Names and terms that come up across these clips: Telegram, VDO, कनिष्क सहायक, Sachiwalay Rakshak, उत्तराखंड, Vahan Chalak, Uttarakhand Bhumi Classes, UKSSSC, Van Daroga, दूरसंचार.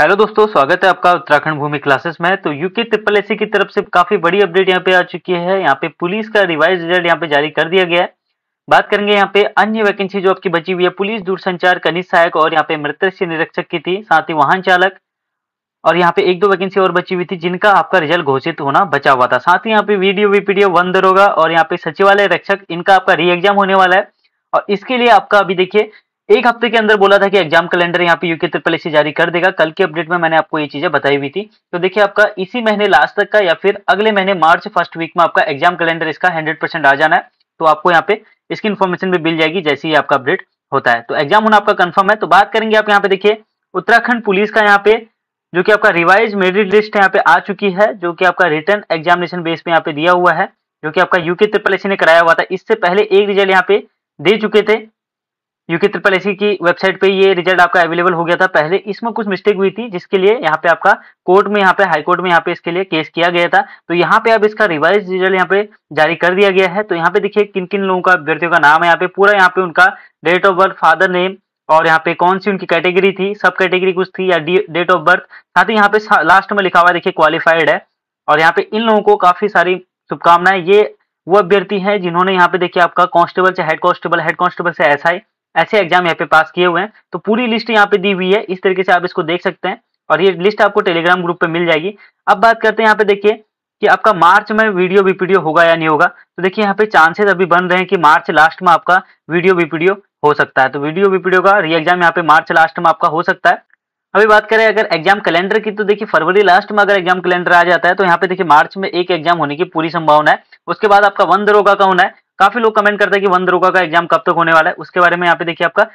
Hello दोस्तों, स्वागत है आपका उत्तराखंड भूमि क्लासेस में। तो UKSSSC की तरफ से काफी बड़ी अपडेट यहाँ पे आ चुकी है। यहाँ पे पुलिस का रिवाइज रिजल्ट यहाँ पे जारी कर दिया गया है। बात करेंगे यहाँ पे अन्य वैकेंसी जो आपकी बची हुई है, पुलिस, दूरसंचार, कनिष्ठ सहायक और यहाँ पे मृतक निरीक्षक की थी, साथ ही वाहन चालक और यहाँ पे एक दो वैकेंसी और बची हुई थी जिनका आपका रिजल्ट घोषित होना बचा हुआ था। साथ ही यहाँ पे वीडियो भी पीडीएफ वन दरोगा और यहाँ पे सचिवालय रक्षक, इनका आपका री एग्जाम होने वाला है। और इसके लिए आपका अभी देखिए एक हफ्ते के अंदर बोला था कि एग्जाम कैलेंडर यहाँ पे UKSSSC जारी कर देगा। कल के अपडेट में मैंने आपको ये चीजें बताई हुई थी। तो देखिए आपका इसी महीने लास्ट तक का या फिर अगले महीने मार्च फर्स्ट वीक में आपका एग्जाम कैलेंडर इसका 100% आ जाना है। तो आपको यहाँ पे इसकी इन्फॉर्मेशन भी मिल जाएगी जैसे ही आपका अपडेट होता है। तो एग्जाम होना आपका कंफर्म है। तो बात करेंगे आप यहाँ पे देखिए उत्तराखंड पुलिस का यहाँ पे जो कि आपका रिवाइज मेरिट लिस्ट यहाँ पे आ चुकी है, जो कि आपका रिटर्न एग्जामिनेशन बेस पे यहाँ पे दिया हुआ है, जो कि आपका UKSSSC ने कराया हुआ था। इससे पहले एक रिजल्ट यहाँ पे दे चुके थे, UKSSSC की वेबसाइट पे ये रिजल्ट आपका अवेलेबल हो गया था पहले। इसमें कुछ मिस्टेक हुई थी जिसके लिए यहाँ पे आपका कोर्ट में, यहाँ पे हाई कोर्ट में यहाँ पे इसके लिए केस किया गया था। तो यहाँ पे अब इसका रिवाइज रिजल्ट यहाँ पे जारी कर दिया गया है। तो यहाँ पे देखिए किन किन लोगों का, अभ्यर्थियों का नाम है यहाँ पे पूरा, यहाँ पे उनका date of birth, father name और यहाँ पे कौन सी उनकी कैटेगरी थी, सब कैटेगरी कुछ थी या डेट ऑफ बर्थ। साथ ही यहाँ पे लास्ट में लिखा हुआ देखिए क्वालिफाइड है। और यहाँ पे इन लोगों को काफी सारी शुभकामनाएं। ये वो अभ्यर्थी है जिन्होंने यहाँ पे देखिए आपका कांस्टेबल से हेड कांस्टेबल से SI ऐसे एग्जाम यहाँ पे पास किए हुए हैं। तो पूरी लिस्ट यहाँ पे दी हुई है, इस तरीके से आप इसको देख सकते हैं और ये लिस्ट आपको टेलीग्राम ग्रुप पे मिल जाएगी। अब बात करते हैं यहाँ पे देखिए कि आपका मार्च में वीडियो बीपीडीओ होगा या नहीं होगा। तो देखिए यहाँ पे चांसेस अभी बन रहे हैं कि मार्च लास्ट में आपका वीडियो बीपीडीओ हो सकता है। तो वीडियो बीपीडीओ का री एग्जाम यहाँ पे मार्च लास्ट में आपका हो सकता है। अभी बात करें अगर एग्जाम कैलेंडर की, तो देखिए फरवरी लास्ट में अगर एग्जाम कैलेंडर आ जाता है तो यहाँ पे देखिए मार्च में एक एग्जाम होने की पूरी संभावना है। उसके बाद आपका वन दरोगा का होना है। काफी लोग कमेंट करते हैं कि वन दरोगा का एग्जाम कब तक होने वाला है। उसके बारे में यहाँ पे देखिए आपका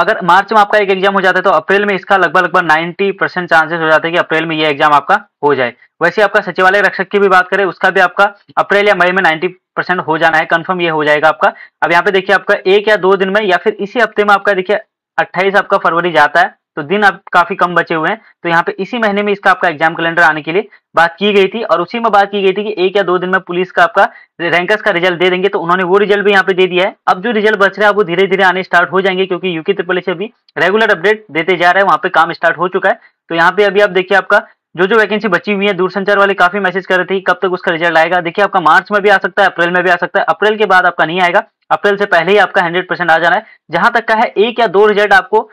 अगर मार्च में आपका एक एग्जाम हो जाता है तो अप्रैल में इसका लगभग 90% चांसेस हो जाते हैं कि अप्रैल में ये एग्जाम आपका हो जाए। वैसे आपका सचिवालय रक्षक की भी बात करें, उसका भी आपका अप्रैल या मई में 90% हो जाना है, कंफर्म ये हो जाएगा आपका। अब यहाँ पे देखिए आपका एक या दो दिन में या फिर इसी हफ्ते में आपका देखिए 28 आपका फरवरी जाता है, तो दिन अब काफी कम बचे हुए हैं। तो यहाँ पे इसी महीने में इसका आपका एग्जाम कैलेंडर आने के लिए बात की गई थी और उसी में बात की गई थी कि एक या दो दिन में पुलिस का आपका रैंकर्स का रिजल्ट दे देंगे। तो उन्होंने वो रिजल्ट भी यहाँ पे दे दिया है। अब जो रिजल्ट बच रहा है वो धीरे धीरे आने स्टार्ट हो जाएंगे क्योंकि UKSSSC अभी रेगुलर अपडेट देते जा रहा है, वहाँ पे काम स्टार्ट हो चुका है। तो यहाँ पे अभी आप देखिए आपका जो जो वैकेंसी बची हुई है, दूरसंचार वाले काफी मैसेज कर रहे थे कब तक उसका रिजल्ट आएगा। देखिए आपका मार्च में भी आ सकता है, अप्रैल में भी आ सकता है। अप्रैल के बाद आपका नहीं आएगा, अप्रैल से पहले ही आपका 100% आ जाना है। जहां तक का है एक या दो रिजल्ट आपको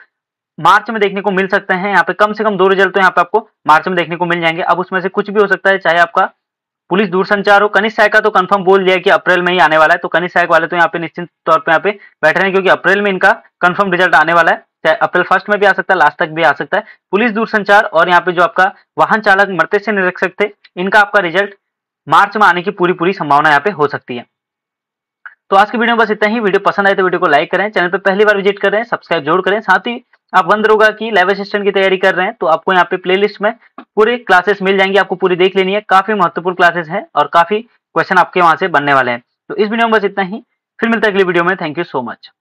मार्च में देखने को मिल सकते हैं। यहाँ पे कम से कम दो रिजल्ट तो यहाँ पे आपको मार्च में देखने को मिल जाएंगे। अब उसमें से कुछ भी हो सकता है, चाहे आपका पुलिस, दूरसंचार हो। कनिष्ठ सहायक का तो कंफर्म बोल दिया कि अप्रैल में ही आने वाला है, तो कनिष्ठ सहायक वाले तो यहाँ पे निश्चित तौर पे यहाँ पे बैठ रहे हैं क्योंकि अप्रैल में इनका कंफर्म रिजल्ट आने वाला है। चाहे अप्रैल फर्स्ट में भी आ सकता है, लास्ट तक भी आ सकता है। पुलिस, दूरसंचार और यहाँ पे जो आपका वाहन चालक, मृतक निरीक्षक थे, इनका आपका रिजल्ट मार्च में आने की पूरी संभावना यहाँ पे हो सकती है। तो आज की वीडियो में बस इतना ही। वीडियो पसंद आए तो वीडियो को लाइक करें, चैनल पर पहली बार विजिट कर रहे हैं सब्सक्राइब जरूर करें। साथ ही आप वन दरोगा की लाइव असिस्टेंट की तैयारी कर रहे हैं तो आपको यहाँ पे प्लेलिस्ट में पूरे क्लासेस मिल जाएंगे, आपको पूरी देख लेनी है। काफी महत्वपूर्ण क्लासेस हैं और काफी क्वेश्चन आपके वहां से बनने वाले हैं। तो इस वीडियो में बस इतना ही, फिर मिलते हैं अगली वीडियो में। Thank you so much.